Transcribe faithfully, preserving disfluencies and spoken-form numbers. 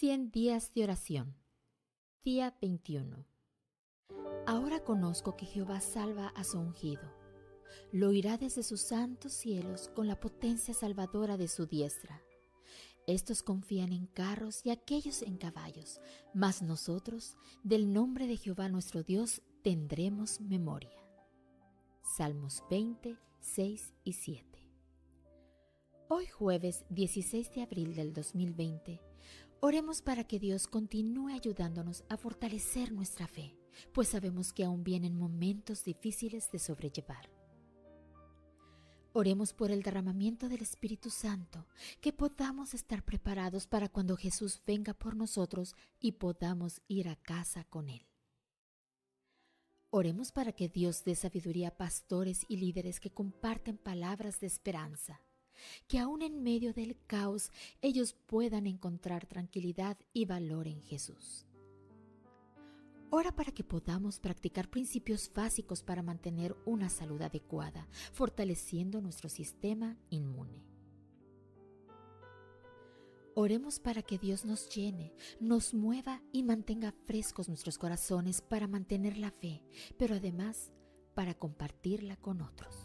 cien días de oración. Día veintiuno. Ahora conozco que Jehová salva a su ungido. Lo oirá desde sus santos cielos con la potencia salvadora de su diestra. Estos confían en carros y aquellos en caballos, mas nosotros, del nombre de Jehová nuestro Dios, tendremos memoria. Salmos veinte, seis y siete. Hoy jueves dieciséis de abril del dos mil veinte, oremos para que Dios continúe ayudándonos a fortalecer nuestra fe, pues sabemos que aún vienen momentos difíciles de sobrellevar. Oremos por el derramamiento del Espíritu Santo, que podamos estar preparados para cuando Jesús venga por nosotros y podamos ir a casa con Él. Oremos para que Dios dé sabiduría a pastores y líderes que comparten palabras de esperanza, que aún en medio del caos ellos puedan encontrar tranquilidad y valor en Jesús. Ora para que podamos practicar principios básicos para mantener una salud adecuada, fortaleciendo nuestro sistema inmune. Oremos para que Dios nos llene, nos mueva y mantenga frescos nuestros corazones para mantener la fe, pero además para compartirla con otros.